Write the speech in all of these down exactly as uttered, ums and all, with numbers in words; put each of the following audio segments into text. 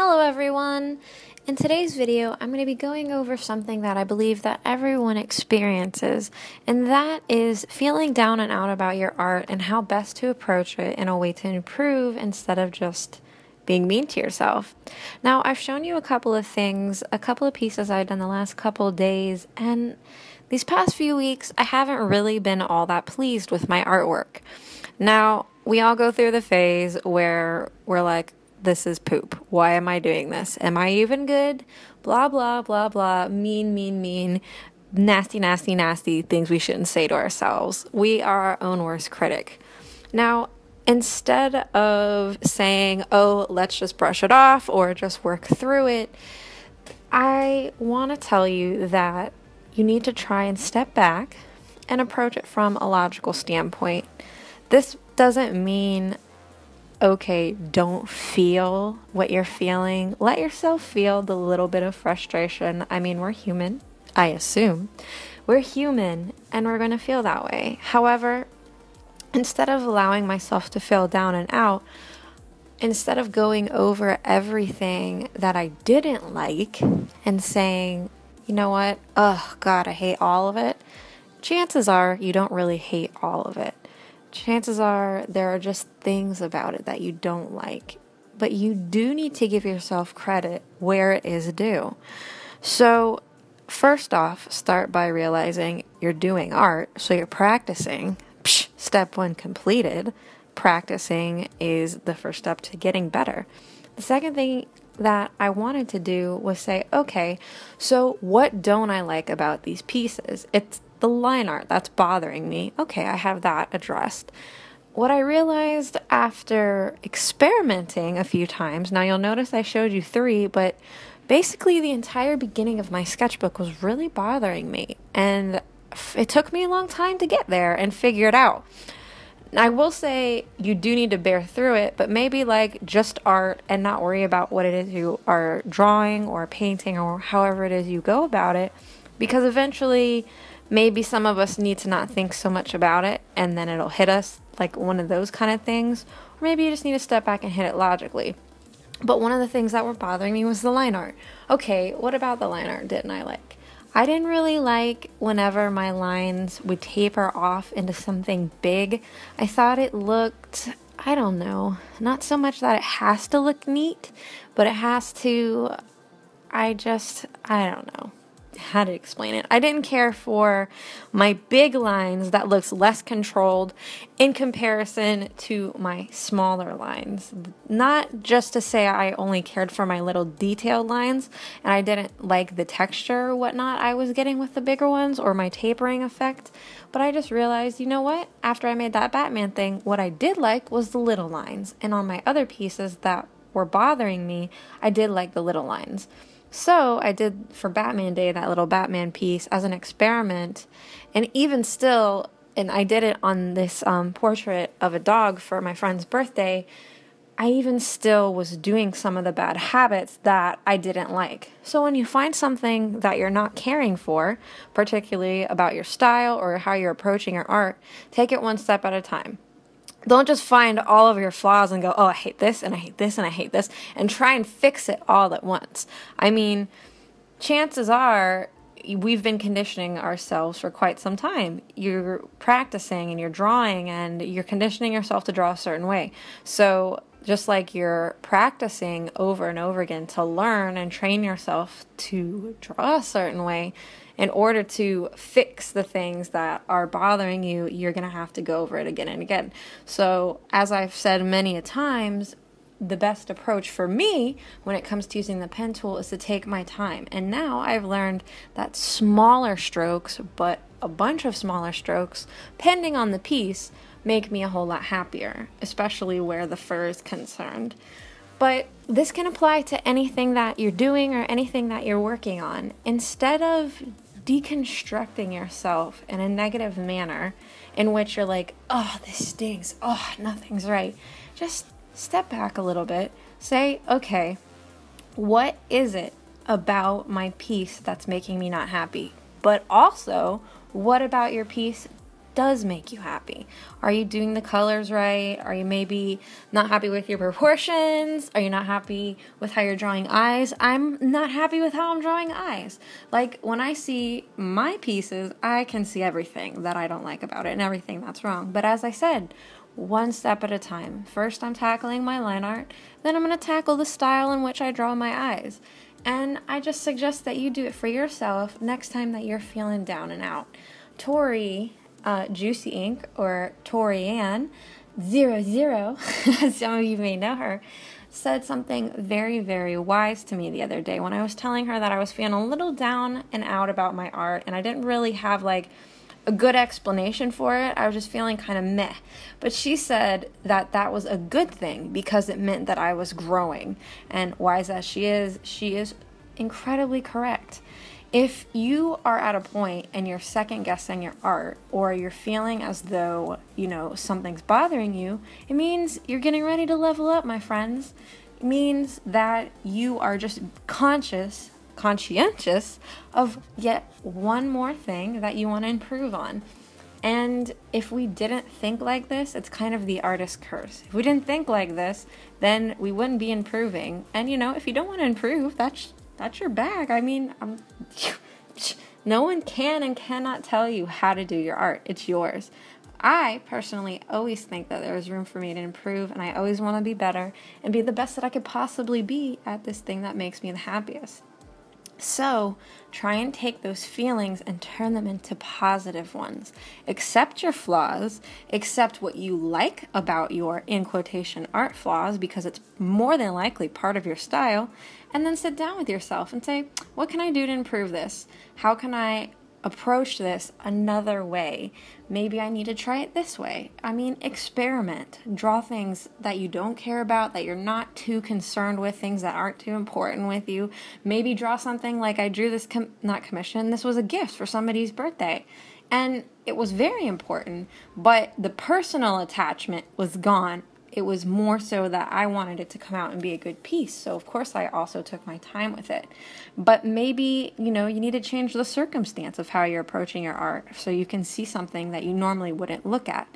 Hello everyone! In today's video, I'm going to be going over something that I believe that everyone experiences, and that is feeling down and out about your art and how best to approach it in a way to improve instead of just being mean to yourself. Now, I've shown you a couple of things, a couple of pieces I've done the last couple of days, and these past few weeks, I haven't really been all that pleased with my artwork. Now, we all go through the phase where we're like, this is poop. Why am I doing this? Am I even good? Blah, blah, blah, blah. Mean, mean, mean. Nasty, nasty, nasty things we shouldn't say to ourselves. We are our own worst critic. Now, instead of saying, oh, let's just brush it off or just work through it, I want to tell you that you need to try and step back and approach it from a logical standpoint. This doesn't mean okay, don't feel what you're feeling. Let yourself feel the little bit of frustration. I mean, we're human, I assume. We're human, and we're going to feel that way. However, instead of allowing myself to feel down and out, instead of going over everything that I didn't like and saying, you know what, oh God, I hate all of it, chances are you don't really hate all of it. Chances are there are just things about it that you don't like, but you do need to give yourself credit where it is due. So first off, start by realizing you're doing art, so you're practicing. Psh, step one completed. Practicing is the first step to getting better. The second thing that I wanted to do was say, okay, so what don't I like about these pieces? It's the line art that's bothering me. Okay, I have that addressed. What I realized after experimenting a few times, now you'll notice I showed you three, but basically the entire beginning of my sketchbook was really bothering me, and it took me a long time to get there and figure it out. I will say you do need to bear through it, but maybe like just art and not worry about what it is you are drawing or painting or however it is you go about it, because eventually maybe some of us need to not think so much about it, and then it'll hit us, like one of those kind of things. Or maybe you just need to step back and hit it logically. But one of the things that were bothering me was the line art. Okay, what about the line art didn't I like? I didn't really like whenever my lines would taper off into something big. I thought it looked, I don't know, not so much that it has to look neat, but it has to, I just, I don't know how to explain it. I didn't care for my big lines that looks less controlled in comparison to my smaller lines. Not just to say I only cared for my little detailed lines and I didn't like the texture or whatnot I was getting with the bigger ones or my tapering effect, but I just realized, you know what? After I made that Batman thing, what I did like was the little lines, and on my other pieces that were bothering me, I did like the little lines. So I did for Batman Day that little Batman piece as an experiment, and even still, and I did it on this um, portrait of a dog for my friend's birthday, I even still was doing some of the bad habits that I didn't like. So when you find something that you're not caring for, particularly about your style or how you're approaching your art, take it one step at a time. Don't just find all of your flaws and go, oh, I hate this, and I hate this, and I hate this, and try and fix it all at once. I mean, chances are we've been conditioning ourselves for quite some time. You're practicing, and you're drawing, and you're conditioning yourself to draw a certain way. So just like you're practicing over and over again to learn and train yourself to draw a certain way, in order to fix the things that are bothering you, you're going to have to go over it again and again. So as I've said many a times, the best approach for me when it comes to using the pen tool is to take my time. And now I've learned that smaller strokes, but a bunch of smaller strokes, depending on the piece, make me a whole lot happier, especially where the fur is concerned. But this can apply to anything that you're doing or anything that you're working on. Instead of deconstructing yourself in a negative manner in which you're like, oh, this stinks, oh, nothing's right, just step back a little bit, say, okay, what is it about my piece that's making me not happy? But also, what about your piece does make you happy? Are you doing the colors right? Are you maybe not happy with your proportions? Are you not happy with how you're drawing eyes? I'm not happy with how I'm drawing eyes. Like, when I see my pieces, I can see everything that I don't like about it and everything that's wrong. But as I said, one step at a time. First, I'm tackling my line art. Then I'm going to tackle the style in which I draw my eyes. And I just suggest that you do it for yourself next time that you're feeling down and out. Tori, uh, Juicy Ink, or Tori Anne, zero zero, as some of you may know her, said something very, very wise to me the other day when I was telling her that I was feeling a little down and out about my art, and I didn't really have, like, a good explanation for it. I was just feeling kind of meh. But she said that that was a good thing because it meant that I was growing. And wise as she is, she is incredibly correct. If you are at a point and you're second guessing your art, or you're feeling as though, you know, something's bothering you, it means you're getting ready to level up, my friends. It means that you are just conscious conscientious of yet one more thing that you want to improve on. And if we didn't think like this, it's kind of the artist's curse. If we didn't think like this, then we wouldn't be improving. And, you know, if you don't want to improve, that's that's your bag. I mean, I'm, no one can and cannot tell you how to do your art. It's yours. I personally always think that there's room for me to improve, and I always want to be better and be the best that I could possibly be at this thing that makes me the happiest. So try and take those feelings and turn them into positive ones. Accept your flaws, accept what you like about your, in quotation, art flaws, because it's more than likely part of your style, and then sit down with yourself and say, what can I do to improve this? How can I approach this another way? Maybe I need to try it this way. I mean, experiment. Draw things that you don't care about, that you're not too concerned with, things that aren't too important with you. Maybe draw something like I drew this, com- not commission, this was a gift for somebody's birthday. And it was very important, but the personal attachment was gone. It was more so that I wanted it to come out and be a good piece. So, of course, I also took my time with it. But maybe, you know, you need to change the circumstance of how you're approaching your art so you can see something that you normally wouldn't look at.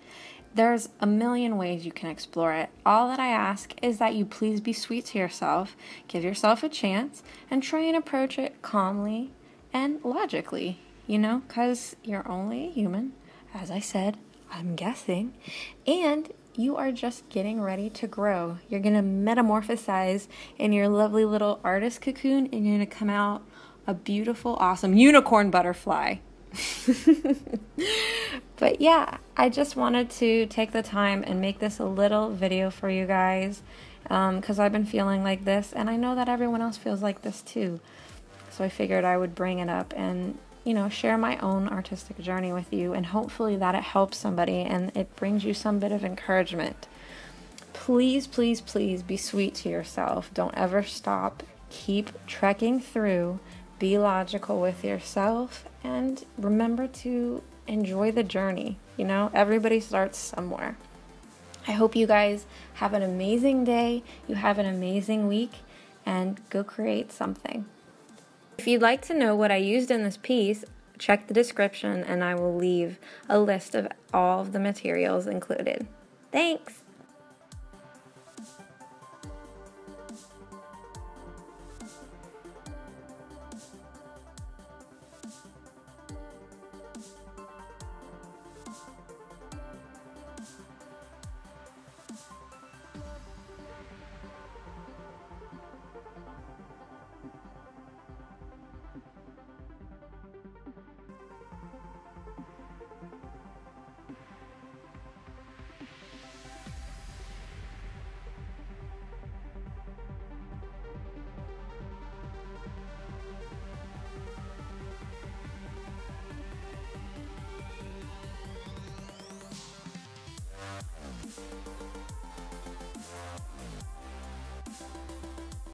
There's a million ways you can explore it. All that I ask is that you please be sweet to yourself, give yourself a chance, and try and approach it calmly and logically, you know, because you're only human, as I said, I'm guessing, and you are just getting ready to grow. You're going to metamorphosize in your lovely little artist cocoon, and you're going to come out a beautiful, awesome unicorn butterfly. But yeah, I just wanted to take the time and make this a little video for you guys, um, because I've been feeling like this, and I know that everyone else feels like this too. So I figured I would bring it up and, you know, share my own artistic journey with you, and hopefully that it helps somebody and it brings you some bit of encouragement. Please, please, please be sweet to yourself. Don't ever stop. Keep trekking through. Be logical with yourself, and remember to enjoy the journey. You know, everybody starts somewhere. I hope you guys have an amazing day. You have an amazing week, and go create something. If you'd like to know what I used in this piece, check the description and I will leave a list of all of the materials included. Thanks!